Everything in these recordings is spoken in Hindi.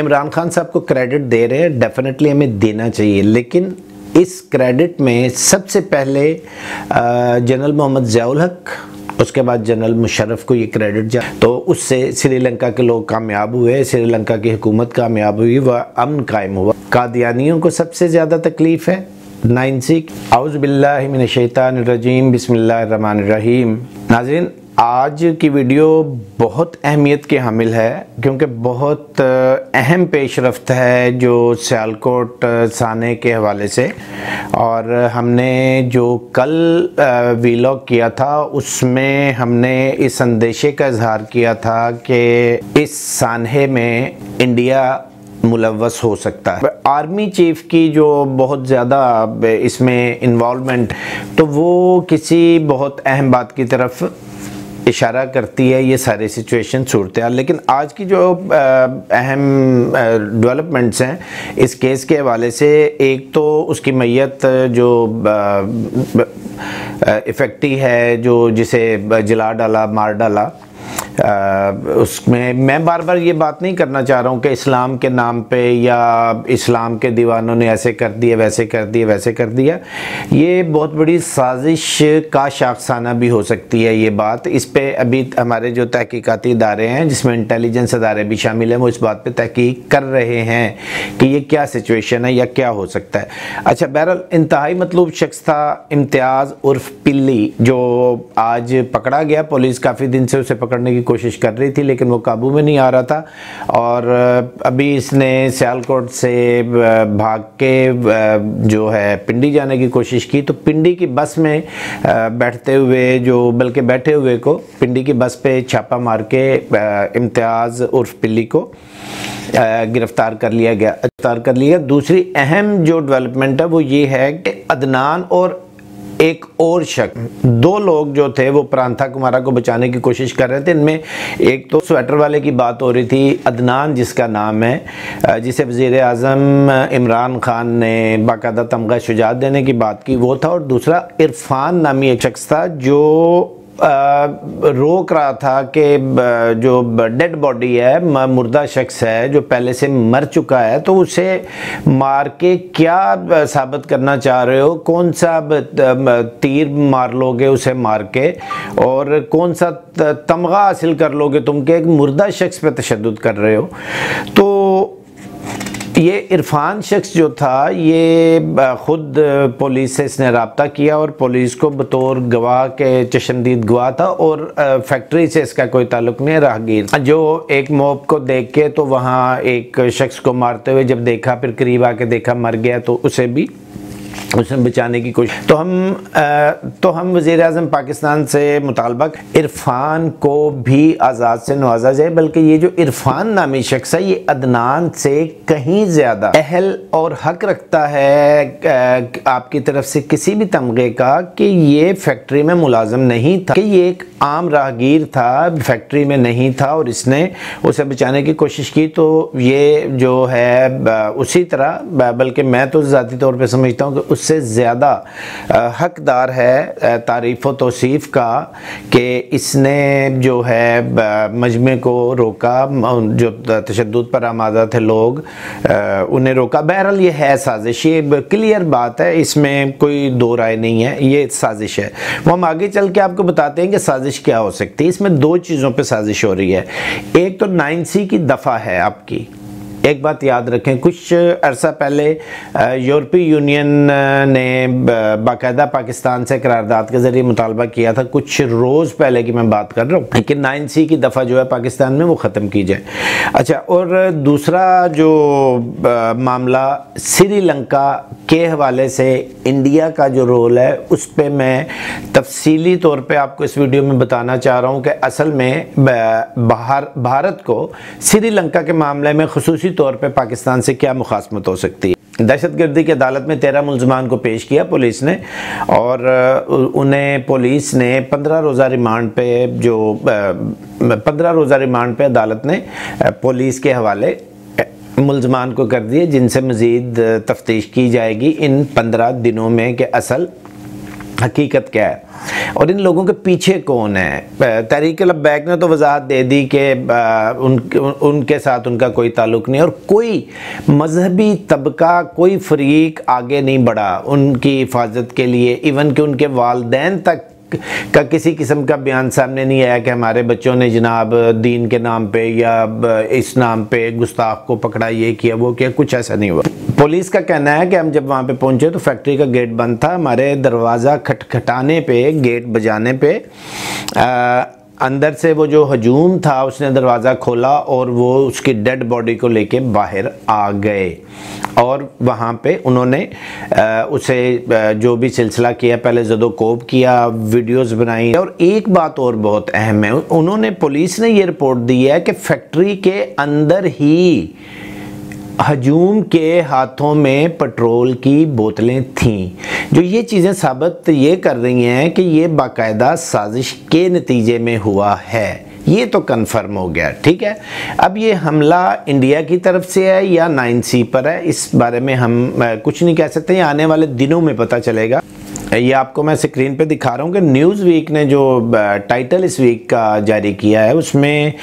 इमरान खान साहब को क्रेडिट दे रहे हैं, डेफिनेटली हमें देना चाहिए, लेकिन इस क्रेडिट में सबसे पहले जनरल मोहम्मद जियाउल हक, उसके बाद जनरल मुशरफ़ को ये क्रेडिट जाए, तो उससे श्रीलंका के लोग कामयाब हुए, श्रीलंका की हुकूमत कामयाब हुई व अमन कायम हुआ। कादियानियों को सबसे ज़्यादा तकलीफ है। 96 औज़ुबिल्लाहि मिनश्शैतानिर्रजीम बिस्मिल्लाहिर्रहमानिर्रहीम। नाज़रीन, आज की वीडियो बहुत अहमियत के हामिल है क्योंकि बहुत अहम पेशरफ्त है जो सियालकोट साने के हवाले से, और हमने जो कल वीलॉग किया था उसमें हमने इस अंदेशे का इजहार किया था कि इस सानहे में इंडिया मुलव्वस हो सकता है। आर्मी चीफ की जो बहुत ज़्यादा इसमें इन्वॉल्वमेंट, तो वो किसी बहुत अहम बात की तरफ इशारा करती है ये सारे सिचुएशन सूरत हाल। लेकिन आज की जो अहम डेवलपमेंट्स हैं इस केस के हवाले से, एक तो उसकी मैयत जो इफेक्टी है, जो जिसे जला डाला, मार डाला, उसमें मैं बार बार ये बात नहीं करना चाह रहा हूँ कि इस्लाम के नाम पे या इस्लाम के दीवानों ने ऐसे कर दिया, वैसे कर दिया, वैसे कर दिया। ये बहुत बड़ी साजिश का शाखसाना भी हो सकती है ये बात। इस पे अभी हमारे जो तहकीकाती इदारे हैं जिसमें इंटेलिजेंस इदारे भी शामिल हैं, वो इस बात पे तहकीक कर रहे हैं कि ये क्या सिचुएशन है या क्या हो सकता है। अच्छा, बहरहाल इंतहाई मतलूब शख्स था इम्तियाज़ उर्फ पिल्ली, जो आज पकड़ा गया। पुलिस काफ़ी दिन से उसे पकड़ने की कोशिश कर रही थी लेकिन वो काबू में नहीं आ रहा था, और अभी इसने सियालकोट से भाग के जो है पिंडी जाने की कोशिश की, तो पिंडी की बस में बैठते हुए जो बल्कि बैठे हुए को पिंडी की बस पे छापा मार के इम्तियाज़ उर्फ पिल्ली को गिरफ्तार कर लिया गया। दूसरी अहम जो डेवलपमेंट है वो ये है कि अदनान और एक और शख्स, दो लोग जो थे वो प्रांथा कुमारा को बचाने की कोशिश कर रहे थे। इनमें एक तो स्वेटर वाले की बात हो रही थी, अदनान जिसका नाम है, जिसे वज़ीर आज़म इमरान ख़ान ने बाकायदा तमगा शुजात देने की बात की, वो था। और दूसरा इरफान नामी एक शख्स था जो रोक रहा था कि जो डेड बॉडी है, मुर्दा शख्स है जो पहले से मर चुका है, तो उसे मार के क्या साबित करना चाह रहे हो, कौन सा तीर मार लोगे उसे मार के, और कौन सा तमगा हासिल कर लोगे तुम के एक मुर्दा शख्स पे तशद्दुद कर रहे हो। तो ये इरफान शख्स जो था, ये ख़ुद पुलिस से इसने रब्ता किया और पुलिस को बतौर गवाह के चश्मदीद गवाह था, और फैक्ट्री से इसका कोई ताल्लुक नहीं, राहगीर जो एक मोब को देख के, तो वहाँ एक शख्स को मारते हुए जब देखा, फिर करीब आके देखा मर गया, तो उसे भी उसने बचाने की कोशिश। तो हम वज़ीर आज़म पाकिस्तान से मुतालबा इरफान को भी आज़ाद से नवाजा जाए, बल्कि ये जो इरफान नामी शख्स है ये अदनान से कहीं ज़्यादा अहल और हक रखता है आपकी तरफ से किसी भी तमगे का, कि ये फैक्ट्री में मुलाजम नहीं था, कि ये एक आम राहगीर था, फैक्ट्री में नहीं था, और इसने उसे बचाने की कोशिश की। तो ये जो है उसी तरह, बल्कि मैं तो ज़ाती तौर पर समझता हूँ कि उससे ज़्यादा हकदार है तारीफ़ व तौसीफ़ का कि इसने जो है मजमे को रोका, जो तशद्दुद पर आमादा थे लोग उन्हें रोका। बहरहाल ये है साजिश, ये क्लियर बात है, इसमें कोई दो राय नहीं है, ये साजिश है। वो हम आगे चल के आपको बताते हैं कि साजिश क्या हो सकती है। इसमें दो चीज़ों पर साजिश हो रही है, एक तो 9C की दफ़ा है आपकी। एक बात याद रखें, कुछ अरसा पहले यूरोपीय यूनियन ने बाकायदा पाकिस्तान से करारदाद के ज़रिए मुतालबा किया था, कुछ रोज़ पहले की मैं बात कर रहा हूँ, कि 9C की दफ़ा जो है पाकिस्तान में वो ख़त्म की जाए। अच्छा, और दूसरा जो मामला श्रीलंका के हवाले से इंडिया का जो रोल है, उस पर मैं तफसीली तौर पर आपको इस वीडियो में बताना चाह रहा हूँ कि असल में भारत को श्रीलंका के मामले में खुसूसी तौर पे पाकिस्तान से क्या मुखासमत हो सकती है। दहशतगर्दी की अदालत में 13 मुलजमान को पेश किया पुलिस ने, और उन्हें पुलिस ने 15 रोज़ा रिमांड पे अदालत ने पुलिस के हवाले मुलजमान को कर दिए, जिनसे मज़ीद तफ्तीश की जाएगी इन 15 दिनों में कि असल हकीकत क्या है और इन लोगों के पीछे कौन है। तहरीक लब्बैक ने तो वजाहत दे दी कि उनके साथ उनका कोई ताल्लुक नहीं और कोई मजहबी तबका कोई फरीक आगे नहीं बढ़ा उनकी हिफाजत के लिए। इवन कि उनके वालदैन तक का किसी किस्म का बयान सामने नहीं आया कि हमारे बच्चों ने जनाब दीन के नाम पे या इस नाम पे गुस्ताख को पकड़ा, ये किया वो किया, कुछ ऐसा नहीं हुआ। पुलिस का कहना है कि हम जब वहाँ पे पहुँचे तो फैक्ट्री का गेट बंद था, हमारे दरवाज़ा खटखटाने पे गेट बजाने पे अंदर से वो जो हजूम था उसने दरवाज़ा खोला और वो उसकी डेड बॉडी को लेके बाहर आ गए और वहाँ पे उन्होंने उसे जो भी सिलसिला किया पहले जदोकोब किया, वीडियोस बनाई। और एक बात और बहुत अहम है, उन्होंने पुलिस ने ये रिपोर्ट दी है कि फैक्ट्री के अंदर ही हजूम के हाथों में पेट्रोल की बोतलें थीं, जो ये चीज़ें साबित ये कर रही हैं कि ये बाकायदा साजिश के नतीजे में हुआ है। ये तो कंफर्म हो गया, ठीक है। अब ये हमला इंडिया की तरफ से है या 9C पर है, इस बारे में हम कुछ नहीं कह सकते, ये आने वाले दिनों में पता चलेगा। ये आपको मैं स्क्रीन पे दिखा रहा हूँ कि न्यूज़ वीक ने जो टाइटल इस वीक का जारी किया है उसमें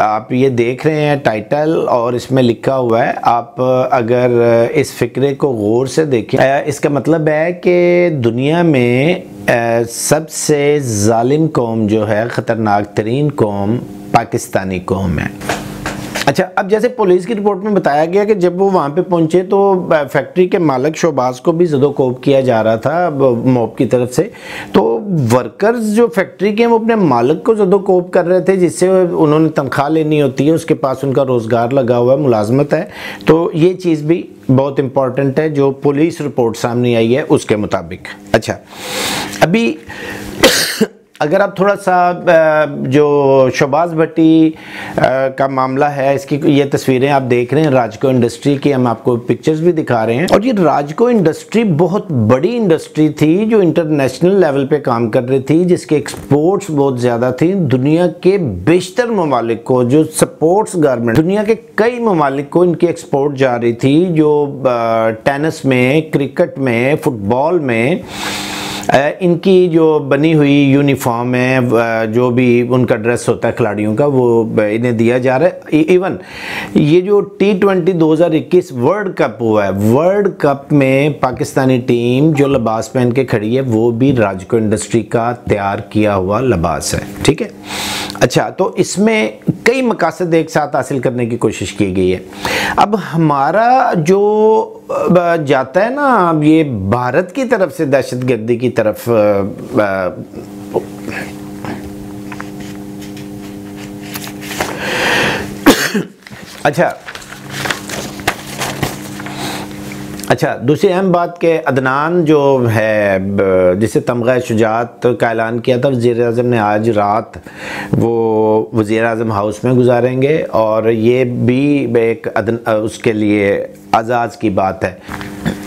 आप ये देख रहे हैं टाइटल और इसमें लिखा हुआ है, आप अगर इस फिक्रे को गौर से देखें इसका मतलब है कि दुनिया में सबसे जालिम कौम जो है, ख़तरनाक तरीन कौम पाकिस्तानी कौम है। अच्छा, अब जैसे पुलिस की रिपोर्ट में बताया गया कि जब वो वहाँ पे पहुँचे तो फैक्ट्री के मालिक शोबाज को भी ज़दोकोब किया जा रहा था मॉब की तरफ से, तो वर्कर्स जो फैक्ट्री के हैं वो अपने मालिक को ज़दोकोब कर रहे थे, जिससे उन्होंने तनख्वाह लेनी होती है, उसके पास उनका रोज़गार लगा हुआ है, मुलाजमत है। तो ये चीज़ भी बहुत इम्पॉर्टेंट है जो पुलिस रिपोर्ट सामने आई है उसके मुताबिक। अच्छा, अभी अगर आप थोड़ा सा जो शोबाज भट्टी का मामला है, इसकी ये तस्वीरें आप देख रहे हैं राजको इंडस्ट्री की, हम आपको पिक्चर्स भी दिखा रहे हैं। और ये राजको इंडस्ट्री बहुत बड़ी इंडस्ट्री थी जो इंटरनेशनल लेवल पे काम कर रही थी, जिसके एक्सपोर्ट्स बहुत ज़्यादा थी, दुनिया के बेशतर ममालिक को जो स्पोर्ट्स गारमेंट, दुनिया के कई ममालिक को इनकी एक्सपोर्ट जा रही थी, जो टेनिस में, क्रिकेट में, फुटबॉल में, इनकी जो बनी हुई यूनिफॉर्म है, जो भी उनका ड्रेस होता है खिलाड़ियों का, वो इन्हें दिया जा रहा है। इवन ये जो T20 2021 वर्ल्ड कप हुआ है, वर्ल्ड कप में पाकिस्तानी टीम जो लिबास पहन के खड़ी है वो भी राजको इंडस्ट्री का तैयार किया हुआ लिबास है, ठीक है। अच्छा, तो इसमें कई मकासद एक साथ हासिल करने की कोशिश की गई है। अब हमारा जो जाता है ना, अब ये भारत की तरफ से दहशतगर्दी की तरफ अच्छा, दूसरी अहम बात के अदनान जो है जिसे तमगा शुजात का ऐलान किया था वज़ीर आज़म ने, आज रात वो वज़ीर आज़म हाउस में गुजारेंगे और ये भी एक उसके लिए आजाद की बात है।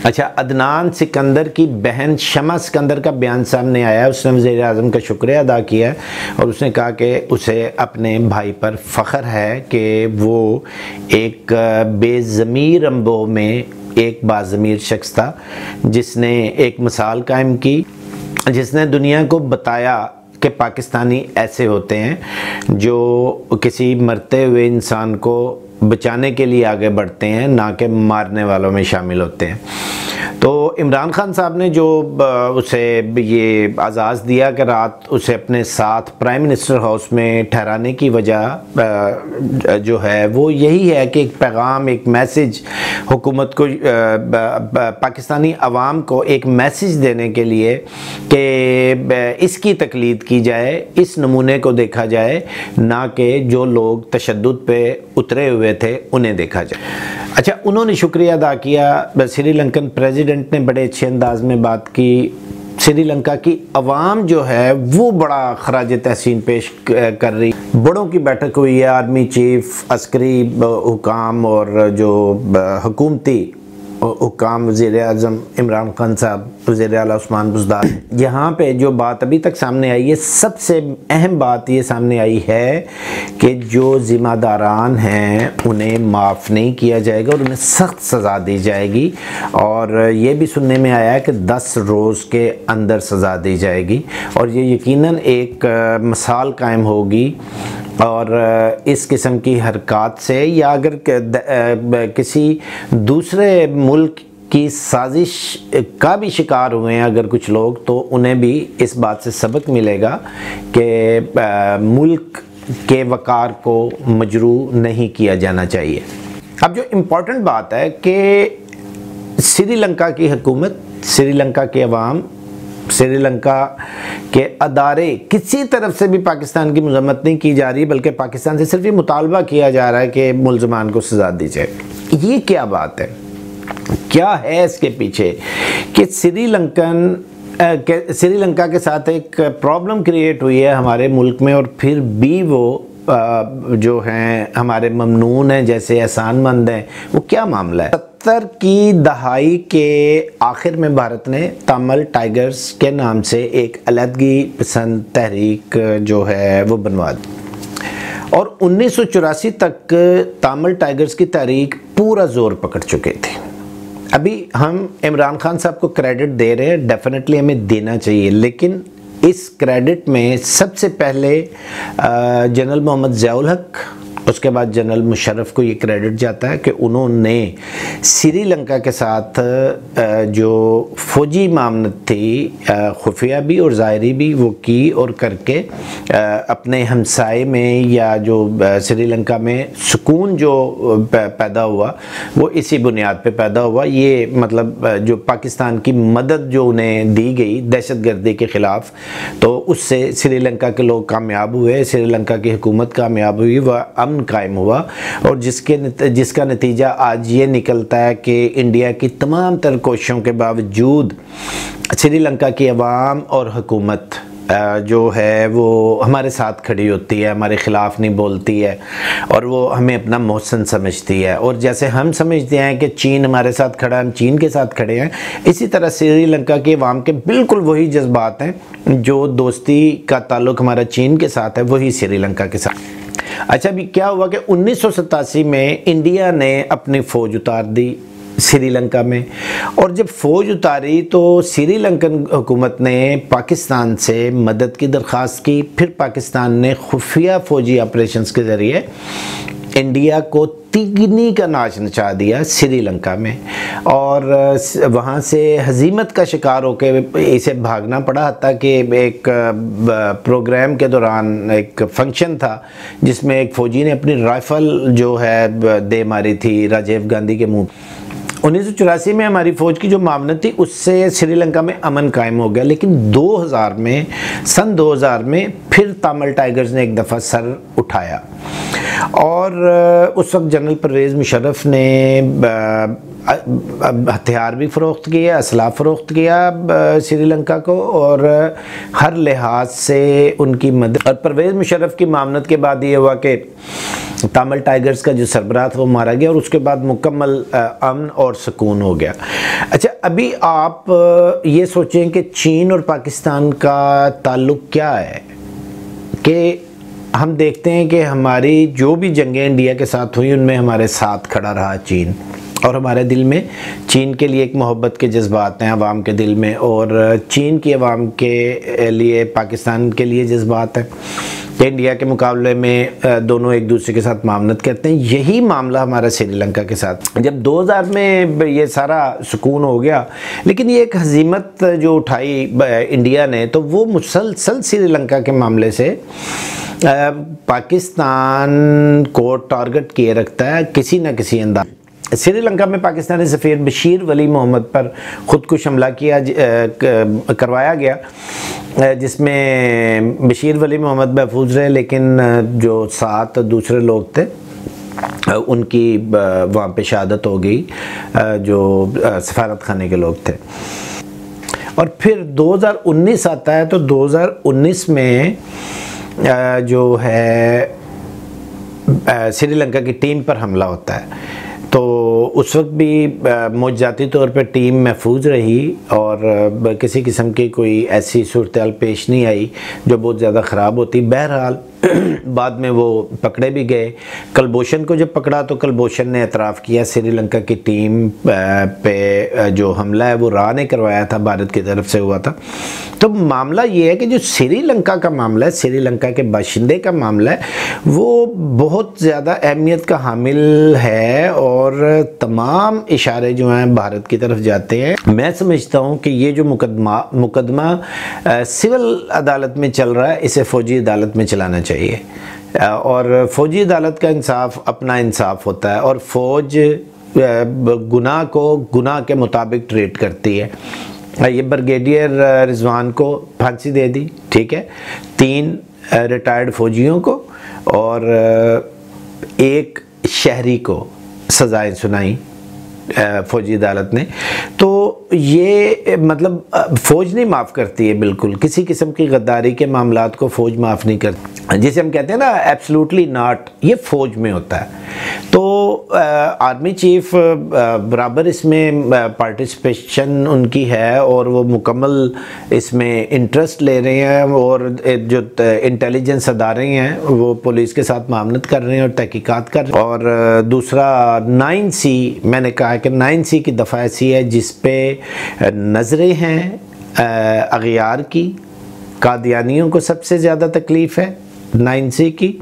अच्छा, अदनान सिकंदर की बहन शमा सिकंदर का बयान सामने आया है, उसने वज़ीर आज़म का शुक्रिया अदा किया है और उसने कहा कि उसे अपने भाई पर फ़ख्र है कि वो एक बेज़मीर अम्बों में एक बाज़मीर शख्स था जिसने एक मिसाल कायम की, जिसने दुनिया को बताया कि पाकिस्तानी ऐसे होते हैं जो किसी मरते हुए इंसान को बचाने के लिए आगे बढ़ते हैं, ना कि मारने वालों में शामिल होते हैं। तो इमरान खान साहब ने जो उसे ये आज़ाज़ दिया कि रात उसे अपने साथ प्राइम मिनिस्टर हाउस में ठहराने की वजह जो है वो यही है कि एक पैगाम, एक मैसेज हुकूमत को, पाकिस्तानी आवाम को एक मैसेज देने के लिए कि इसकी तकलीद की जाए, इस नमूने को देखा जाए, ना कि जो लोग तशद्दुद पे उतरे हुए थे उन्हें देखा जाए। अच्छा, उन्होंने शुक्रिया अदा किया, श्रीलंकन प्रेसिडेंट ने बड़े अच्छे अंदाज में बात की, श्रीलंका की आवाम जो है वो बड़ा खराज तहसीन पेश कर रही, बड़ों की बैठक हुई है, आर्मी चीफ, अस्करी हुकाम और जो हुकूमती हुक्काम वज़ीर आज़म इमरान खान साहब, वज़ीर आला उस्मान बुज़दार। यहाँ पे जो बात अभी तक सामने आई है, सबसे अहम बात ये सामने आई है कि जो ज़िम्मेदारान हैं उन्हें माफ़ नहीं किया जाएगा और उन्हें सख्त सज़ा दी जाएगी। और ये भी सुनने में आया है कि 10 रोज़ के अंदर सज़ा दी जाएगी और ये यकीनन एक मिसाल कायम होगी। और इस किस्म की हरकत से या अगर किसी दूसरे मुल्क की साजिश का भी शिकार हुए हैं अगर कुछ लोग, तो उन्हें भी इस बात से सबक मिलेगा कि मुल्क के वक़ार को मजरूह नहीं किया जाना चाहिए। अब जो इम्पॉर्टेंट बात है कि श्रीलंका की हुकूमत, श्रीलंका के अवाम, श्रीलंका के अदारे किसी तरफ से भी पाकिस्तान की मजम्मत नहीं की जा रही, बल्कि पाकिस्तान से सिर्फ ये मुतालबा किया जा रहा है कि मुलजमान को सजा दी जाए। ये क्या बात है, क्या है इसके पीछे कि श्रीलंका के साथ एक प्रॉब्लम क्रिएट हुई है हमारे मुल्क में और फिर भी वो जो हैं हमारे ममनून हैं, जैसे एहसानमंद हैं। वो क्या मामला है? 70 की दहाई के आखिर में भारत ने तमिल टाइगर्स के नाम से एक अलहदगी पसंद तहरीक जो है वो बनवा दी और 1984 तक तमिल टाइगर्स की तहरीक पूरा जोर पकड़ चुके थे। अभी हम इमरान खान साहब को क्रेडिट दे रहे हैं, डेफिनेटली हमें देना चाहिए, लेकिन इस क्रेडिट में सबसे पहले जनरल मोहम्मद जियाउल हक, उसके बाद जनरल मुशरफ़ को ये क्रेडिट जाता है कि उन्होंने श्रीलंका के साथ जो फौजी मामलत थी, खुफिया भी और ज़ाहरी भी, वो की और करके अपने हमसाए में या जो श्रीलंका में सुकून जो पैदा हुआ वो इसी बुनियाद पे पैदा हुआ। ये मतलब जो पाकिस्तान की मदद जो उन्हें दी गई दहशतगर्दी के ख़िलाफ़, तो उससे श्रीलंका के लोग कामयाब हुए, श्रीलंका की हुकूमत कामयाब हुई, वह कायम हुआ और जिसका नतीजा आज ये निकलता है कि इंडिया की तमाम तर कोशिशों के बावजूद श्रीलंका की अवाम और हुकूमत जो है वो हमारे साथ खड़ी होती है, हमारे ख़िलाफ़ नहीं बोलती है और वो हमें अपना मोहसिन समझती है। और जैसे हम समझते हैं कि चीन हमारे साथ खड़ा, हम चीन के साथ खड़े हैं, इसी तरह श्रीलंका के अवाम के बिल्कुल वही जज्बात हैं जो दोस्ती का ताल्लुक़ हमारा चीन के साथ है, वही श्रीलंका के साथ। अच्छा, अभी क्या हुआ कि 1987 में इंडिया ने अपनी फ़ौज उतार दी श्रीलंका में और जब फ़ौज उतारी तो श्रीलंकन हुकूमत ने पाकिस्तान से मदद की दरख्वास्त की, फिर पाकिस्तान ने खुफिया फ़ौजी ऑपरेशंस के ज़रिए इंडिया को तिगनी का नाच नचा दिया श्रीलंका में और वहाँ से हजीमत का शिकार होकर इसे भागना पड़ा। हत्ता कि एक प्रोग्राम के दौरान एक फंक्शन था जिसमें एक फ़ौजी ने अपनी राइफ़ल जो है दे मारी थी राजीव गांधी के मुँह। 1984 में हमारी फ़ौज की जो मामलत थी उससे श्रीलंका में अमन कायम हो गया, लेकिन 2000 में फिर तमिल टाइगर्स ने एक दफ़ा सर उठाया और उस वक्त जनरल परवेज मुशरफ़ ने हथियार भी फ़रोख्त किए, असला फ़रोख्त किया श्रीलंका को और हर लिहाज से उनकी मदद। और परवेज़ मुशरफ़ की मामलत के बाद ये हुआ कि तमिल टाइगर्स का जो सरबराह था वो मारा गया और उसके बाद मुकम्मल अमन और सुकून हो गया। अच्छा, अभी आप ये सोचें कि चीन और पाकिस्तान का ताल्लुक़ क्या है कि हम देखते हैं कि हमारी जो भी जंगें इंडिया के साथ हुई उनमें हमारे साथ खड़ा रहा चीन और हमारे दिल में चीन के लिए एक मोहब्बत के जज्बात हैं आवाम के दिल में और चीन की आवाम के लिए पाकिस्तान के लिए जज्बात हैं कि इंडिया के मुकाबले में दोनों एक दूसरे के साथ मामलत करते हैं। यही मामला हमारा श्रीलंका के साथ। जब 2000 में ये सारा सुकून हो गया, लेकिन ये एक हजीमत जो उठाई इंडिया ने तो वो मुसलसल श्रीलंका के मामले से पाकिस्तान को टारगेट किए रखता है किसी न किसी अंदाज। श्रीलंका में पाकिस्तानी सफ़ीर बशीर वली मोहम्मद पर ख़ुदकुश हमला करवाया गया जिसमें बशीर वली मोहम्मद महफूज रहे, लेकिन जो 7 दूसरे लोग थे उनकी वहाँ पे शहादत हो गई जो सफारत खाने के लोग थे। और फिर 2019 आता है तो 2019 में जो है श्रीलंका की टीम पर हमला होता है तो उस वक्त भी मुजाती तौर पर टीम महफूज रही और किसी किस्म की कोई ऐसी सूरत हाल पेश नहीं आई जो बहुत ज़्यादा ख़राब होती। बहरहाल बाद में वो पकड़े भी गए। कलभूषण को जब पकड़ा तो कलभूषण ने एतराफ़ किया श्रीलंका की टीम पे जो हमला है वो रॉ ने करवाया था, भारत की तरफ से हुआ था। तो मामला ये है कि जो श्रीलंका का मामला है, श्रीलंका के बाशिंदे का मामला है, वो बहुत ज़्यादा अहमियत का हामिल है और तमाम इशारे जो हैं भारत की तरफ जाते हैं। मैं समझता हूँ कि ये जो मुकदमा सिविल अदालत में चल रहा है इसे फ़ौजी अदालत में चलाना चाहिए और फौजी अदालत का इंसाफ अपना इंसाफ होता है और फौज गुनाह को गुनाह के मुताबिक ट्रीट करती है। ये ब्रिगेडियर रिजवान को फांसी दे दी, ठीक है, 3 रिटायर्ड फौजियों को और 1 शहरी को सजाएं सुनाई फौजी अदालत ने। तो ये मतलब फ़ौज नहीं माफ़ करती है बिल्कुल, किसी किस्म की गद्दारी के मामलात को फ़ौज माफ़ नहीं करती, जिसे हम कहते हैं ना एब्सोल्युटली नॉट, ये फ़ौज में होता है। तो आर्मी चीफ बराबर इसमें पार्टिसिपेशन उनकी है और वो मुकम्मल इसमें इंटरेस्ट ले रहे हैं और जो इंटेलिजेंस अदारे हैं वो पुलिस के साथ मामलत कर रहे हैं और तहकीकात कर रहे हैं। और दूसरा 9C, मैंने कहा कि 9C की दफ़ा ऐसी है जिस पे नज़रें हैं अग़यार की, कादियानियों को सबसे ज़्यादा तकलीफ़ है 9C की,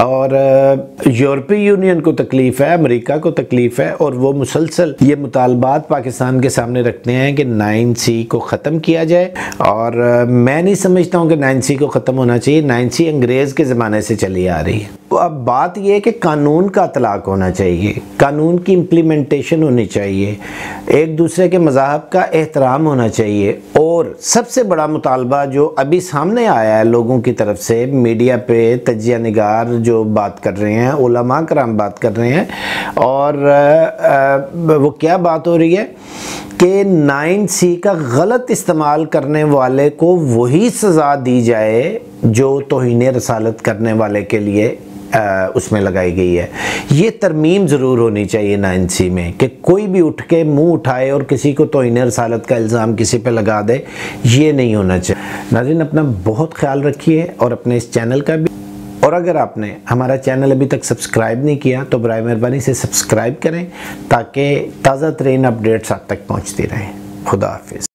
और यूरोपीय यूनियन को तकलीफ़ है, अमेरिका को तकलीफ़ है, और वो मुसलसल ये मुतालबात पाकिस्तान के सामने रखते हैं कि 9C को ख़त्म किया जाए। और मैं नहीं समझता हूँ कि 9C को ख़त्म होना चाहिए। 9C अंग्रेज़ के ज़माने से चली आ रही है। अब बात यह है कि कानून का तलाक होना चाहिए, कानून की इम्प्लीमेंटेशन होनी चाहिए, एक दूसरे के मज़ाहब का एहतराम होना चाहिए। और सबसे बड़ा मुतालबा जो अभी सामने आया है लोगों की तरफ से, मीडिया पे तजिया निगार जो बात कर रहे हैं, उलमा कराम बात कर रहे हैं, और वो क्या बात हो रही है कि 9C का गलत इस्तेमाल करने वाले को वही सज़ा दी जाए जो तौहीन रसालत करने वाले के लिए उसमें लगाई गई है। ये तरमीम ज़रूर होनी चाहिए 9C में कि कोई भी उठ के मुंह उठाए और किसी को तौहीन रसालत का इल्ज़ाम किसी पे लगा दे, ये नहीं होना चाहिए। नाज़रीन, अपना बहुत ख्याल रखिए और अपने इस चैनल का भी, और अगर आपने हमारा चैनल अभी तक सब्सक्राइब नहीं किया तो बराए मेहरबानी से सब्सक्राइब करें ताकि ताज़ा तरीन अपडेट्स आप तक पहुँचती रहें। खुदा हाफिज़।